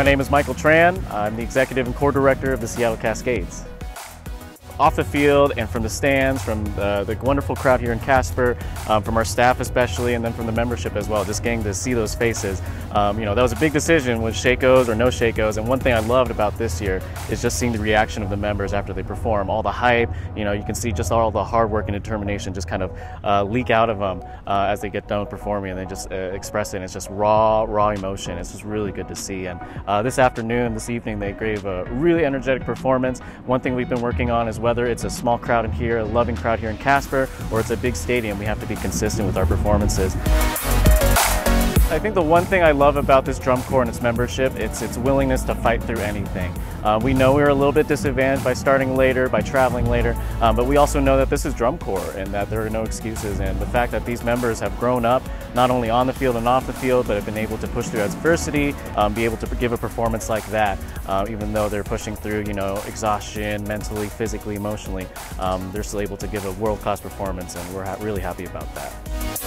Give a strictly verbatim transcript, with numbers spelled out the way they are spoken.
My name is Michael Tran. I'm the executive and core director of the Seattle Cascades. Off the field and from the stands, from the, the wonderful crowd here in Casper, um, from our staff especially, and then from the membership as well, just getting to see those faces. Um, you know, that was a big decision with Shakos or no Shakos, and one thing I loved about this year is just seeing the reaction of the members after they perform. All the hype, you know, you can see just all the hard work and determination just kind of uh, leak out of them uh, as they get done performing, and they just uh, express it, and it's just raw, raw emotion. It's just really good to see, and uh, this afternoon, this evening, they gave a really energetic performance. One thing we've been working on is well. Whether it's a small crowd in here, a loving crowd here in Casper, or it's a big stadium, we have to be consistent with our performances. I think the one thing I love about this drum corps and its membership, it's its willingness to fight through anything. Uh, we know we were a little bit disadvantaged by starting later, by traveling later, um, but we also know that this is drum corps and that there are no excuses. And the fact that these members have grown up, not only on the field and off the field, but have been able to push through adversity, um, be able to give a performance like that, uh, even though they're pushing through, you know, exhaustion, mentally, physically, emotionally, um, they're still able to give a world-class performance, and we're ha- really happy about that.